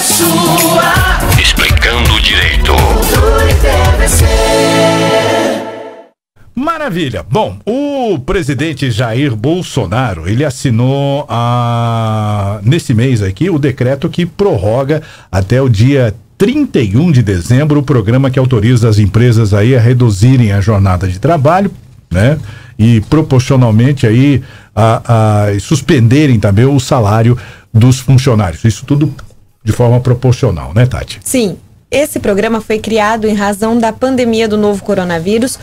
é sua. Explicando o direito. Maravilha. Bom, o presidente Jair Bolsonaro, ele assinou nesse mês aqui o decreto que prorroga até o dia 31 de dezembro o programa que autoriza as empresas aí a reduzirem a jornada de trabalho, né? E proporcionalmente aí suspenderem também o salário dos funcionários. Isso tudo de forma proporcional, né, Tati? Sim. Esse programa foi criado em razão da pandemia do novo coronavírus,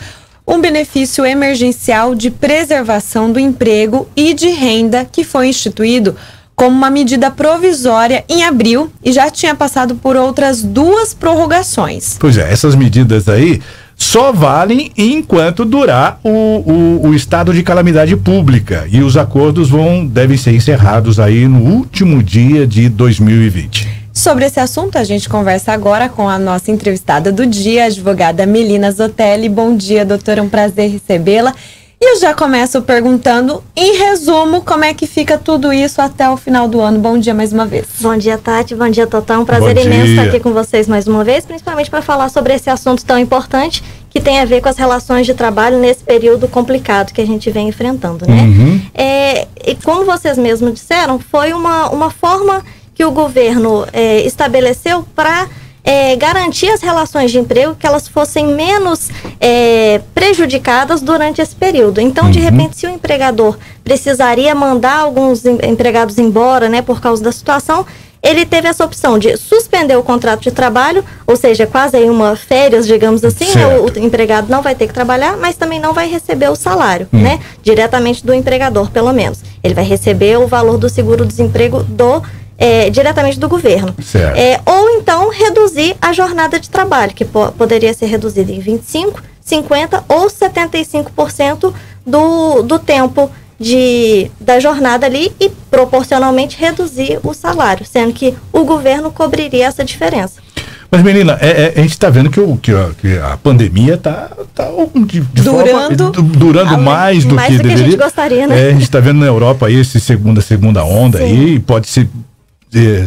um benefício emergencial de preservação do emprego e de renda que foi instituído como uma medida provisória em abril e já tinha passado por outras duas prorrogações. Pois é, essas medidas aí só valem enquanto durar o estado de calamidade pública e os acordos devem ser encerrados aí no último dia de 2020. Sobre esse assunto, a gente conversa agora com a nossa entrevistada do dia, a advogada Melina Zotelli. Bom dia, doutora, um prazer recebê-la. E eu já começo perguntando, em resumo, como é que fica tudo isso até o final do ano. Bom dia mais uma vez. Bom dia, Tati. Bom dia, Totão. Um prazer imenso estar aqui com vocês mais uma vez, principalmente para falar sobre esse assunto tão importante que tem a ver com as relações de trabalho nesse período complicado que a gente vem enfrentando, né? Uhum. E como vocês mesmos disseram, foi uma forma que o governo estabeleceu para garantir as relações de emprego, que elas fossem menos prejudicadas durante esse período. Então, de repente, se o empregador precisaria mandar alguns empregados embora, né, por causa da situação, ele teve essa opção de suspender o contrato de trabalho, ou seja, quase aí uma férias, digamos assim, né? O empregado não vai ter que trabalhar, mas também não vai receber o salário, né, diretamente do empregador, pelo menos. Ele vai receber o valor do seguro-desemprego diretamente do governo. Ou então reduzir a jornada de trabalho, que poderia ser reduzida em 25%, 50% ou 75% do tempo da jornada ali, e proporcionalmente reduzir o salário, sendo que o governo cobriria essa diferença. Mas, menina, a gente está vendo que a pandemia está durando mais do que deveria. A gente gostaria, né? A gente está vendo na Europa aí essa segunda onda. Sim. Aí pode ser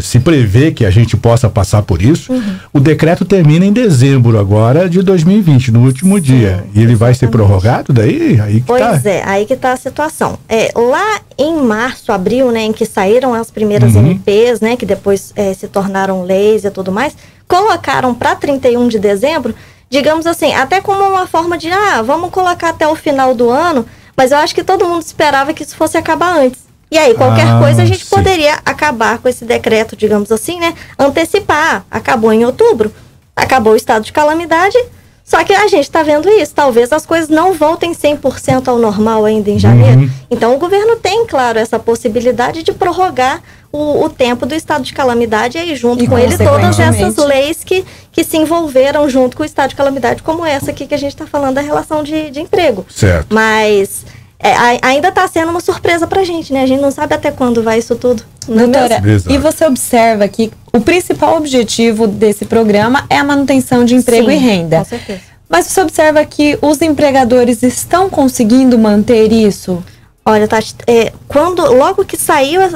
se prevê que a gente possa passar por isso. O decreto termina em dezembro agora de 2020, no último dia, e ele vai ser prorrogado daí? Aí que tá a situação. Lá em março, abril, né, em que saíram as primeiras MPs, né, que depois se tornaram leis e tudo mais, colocaram para 31 de dezembro, digamos assim, até como uma forma de, vamos colocar até o final do ano, mas eu acho que todo mundo esperava que isso fosse acabar antes. E aí, qualquer coisa a gente poderia acabar com esse decreto, digamos assim, né? Antecipar. Acabou em outubro, acabou o estado de calamidade, só que a gente está vendo isso. Talvez as coisas não voltem 100% ao normal ainda em janeiro. Então, o governo tem, claro, essa possibilidade de prorrogar o tempo do estado de calamidade e aí, junto com ele, todas essas leis que se envolveram junto com o estado de calamidade, como essa aqui que a gente está falando da relação de emprego. Certo. Mas ainda está sendo uma surpresa pra gente, né? A gente não sabe até quando vai isso tudo. Doutora, e você observa que o principal objetivo desse programa é a manutenção de emprego e renda. Com certeza. Mas você observa que os empregadores estão conseguindo manter isso? Olha, Tati, logo que saíram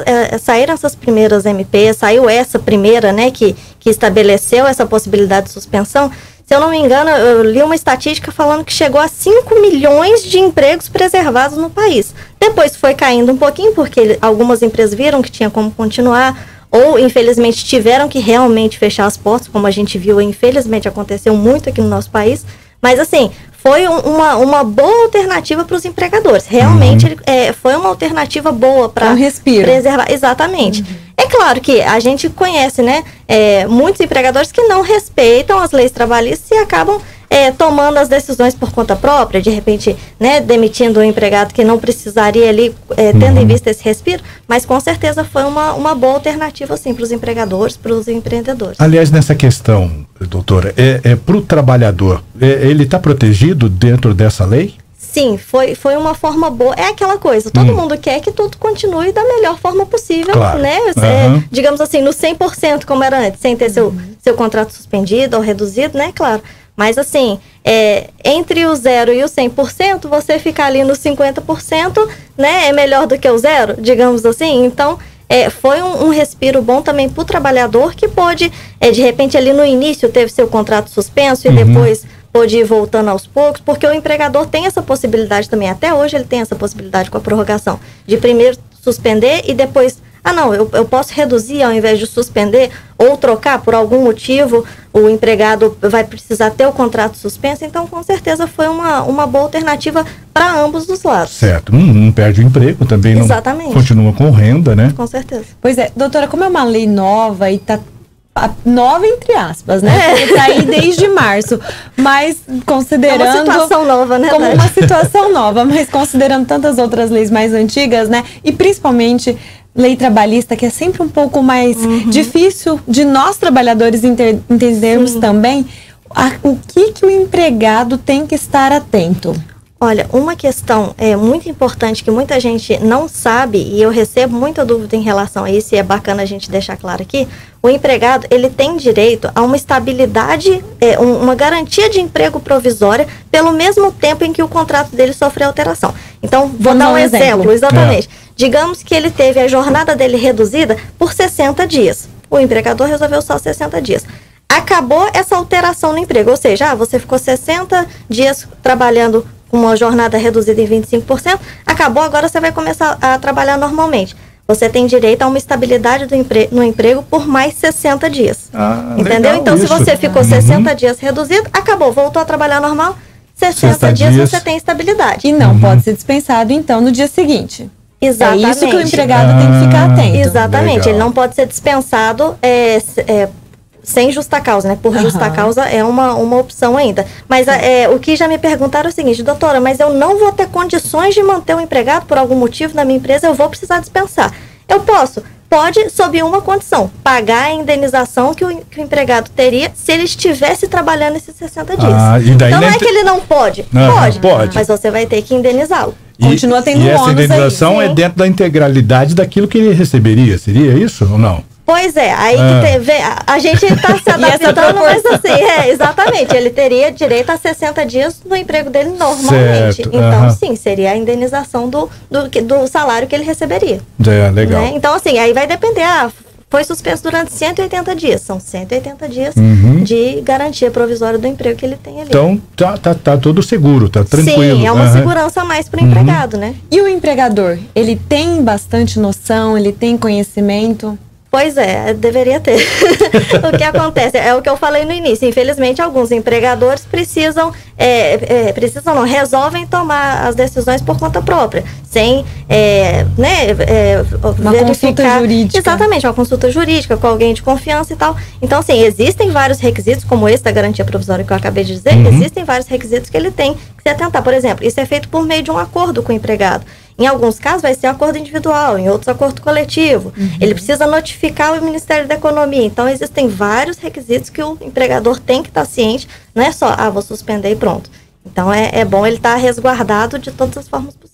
essas primeiras MPs, saiu essa primeira, né, que estabeleceu essa possibilidade de suspensão, se eu não me engano, eu li uma estatística falando que chegou a 5 milhões de empregos preservados no país. Depois foi caindo um pouquinho, porque algumas empresas viram que tinha como continuar, ou infelizmente tiveram que realmente fechar as portas, como a gente viu, infelizmente aconteceu muito aqui no nosso país. Mas assim, foi uma boa alternativa para os empregadores. Realmente foi uma alternativa boa para preservar. Exatamente. É claro que a gente conhece, né, muitos empregadores que não respeitam as leis trabalhistas e acabam tomando as decisões por conta própria, de repente, né, demitindo um empregado que não precisaria ali, tendo em vista esse respiro, mas com certeza foi uma boa alternativa, assim, para os empregadores, para os empreendedores. Aliás, nessa questão, doutora, para o trabalhador, ele está protegido dentro dessa lei? Sim, foi uma forma boa. É aquela coisa, todo mundo quer que tudo continue da melhor forma possível, claro, né? Digamos assim, no 100% como era antes, sem ter seu contrato suspendido ou reduzido, né? Claro. Mas assim, entre o 0 e o 100%, você ficar ali no 50%, né? É melhor do que o zero, digamos assim. Então, foi um respiro bom também para o trabalhador, que pôde, de repente, ali no início teve seu contrato suspenso e depois pôde ir voltando aos poucos, porque o empregador tem essa possibilidade também, até hoje ele tem essa possibilidade com a prorrogação, de primeiro suspender e depois, eu posso reduzir ao invés de suspender ou trocar por algum motivo, o empregado vai precisar ter o contrato suspenso, então com certeza foi uma boa alternativa para ambos os lados. Certo, não perde o emprego também, não continua com renda, né? Com certeza. Pois é, doutora, como é uma lei nova e está nova entre aspas, né? Porque tá aí desde março, mas considerando... É uma situação nova, né? Como uma situação nova, mas considerando tantas outras leis mais antigas, né? E principalmente lei trabalhista, que é sempre um pouco mais difícil de nós trabalhadores entendermos também, o que o empregado tem que estar atento. Olha, uma questão muito importante que muita gente não sabe, e eu recebo muita dúvida em relação a isso, e é bacana a gente deixar claro aqui, o empregado, ele tem direito a uma estabilidade, uma garantia de emprego provisória pelo mesmo tempo em que o contrato dele sofreu alteração. Então, vou dar um exemplo, exatamente. Digamos que ele teve a jornada dele reduzida por 60 dias. O empregador resolveu só 60 dias. Acabou essa alteração no emprego, ou seja, você ficou 60 dias trabalhando uma jornada reduzida em 25%, acabou, agora você vai começar a trabalhar normalmente. Você tem direito a uma estabilidade no emprego por mais 60 dias. Entendeu? Então, se você ficou 60 dias reduzido, acabou, voltou a trabalhar normal, 60 dias você tem estabilidade. E não pode ser dispensado, então, no dia seguinte. Exatamente. É isso que o empregado tem que ficar atento. Exatamente, legal. Ele não pode ser dispensado sem justa causa, né? Por justa causa é uma opção ainda. Mas o que já me perguntaram é o seguinte: doutora, mas eu não vou ter condições de manter o empregado por algum motivo na minha empresa, eu vou precisar dispensar. Eu posso? Pode, sob uma condição: pagar a indenização que o empregado teria se ele estivesse trabalhando esses 60 dias. Então não é que ele não pode. Pode. Mas você vai ter que indenizá-lo. Continua tendo um ônus aí. E essa indenização é dentro da integralidade daquilo que ele receberia. Seria isso ou não? Pois é, aí que teve, a gente está se adaptando, mas assim, exatamente, ele teria direito a 60 dias no emprego dele normalmente. Certo, então, sim, seria a indenização do salário que ele receberia. Legal. Né? Então, assim, aí vai depender, foi suspenso durante 180 dias, são 180 dias de garantia provisória do emprego que ele tem ali. Então, tá tudo seguro, tá tranquilo. Sim, é uma segurança a mais para o empregado, né? E o empregador, ele tem bastante noção, ele tem conhecimento... Pois é, deveria ter. O que acontece, é o que eu falei no início, infelizmente alguns empregadores resolvem tomar as decisões por conta própria, sem uma consulta jurídica. Exatamente, uma consulta jurídica com alguém de confiança e tal. Então, assim, existem vários requisitos, como esse da garantia provisória que eu acabei de dizer, existem vários requisitos que ele tem que se atentar. Por exemplo, isso é feito por meio de um acordo com o empregado. Em alguns casos vai ser um acordo individual, em outros acordo coletivo. Ele precisa notificar o Ministério da Economia. Então, existem vários requisitos que o empregador tem que estar ciente. Não é só, vou suspender e pronto. Então, é bom ele estar resguardado de todas as formas possíveis.